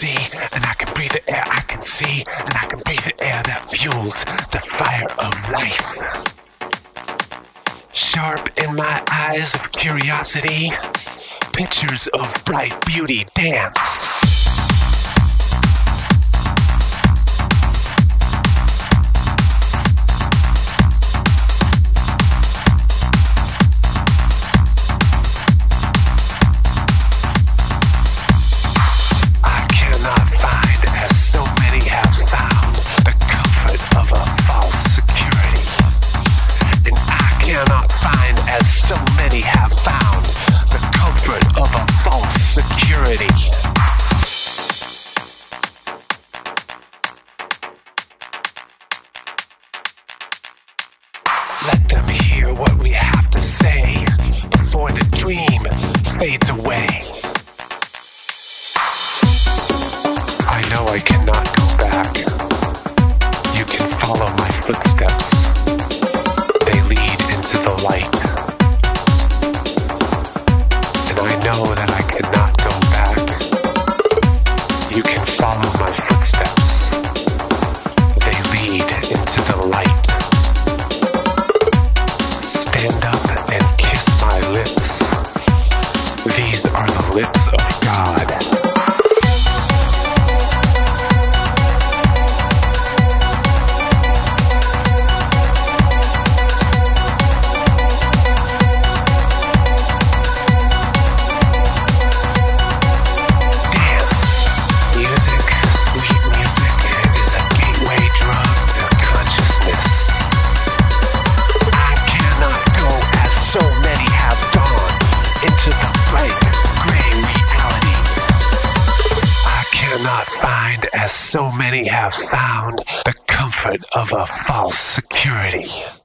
see, and I can breathe the air I can see, and I can breathe the air that fuels the fire of life. Sharp in my eyes of curiosity, pictures of bright beauty dance. I cannot find, as so many have found, the comfort of a false security. And I cannot find, as so many have found, the comfort of a false security. Let them hear what we have to say before the dream fades away. I know I cannot go back. You can follow my footsteps. They lead into the light. And I know that I cannot go back. You can follow my footsteps. They lead into the light. Stand up and kiss my lips. These are the lips of God. Find, as so many have found, the comfort of a false security.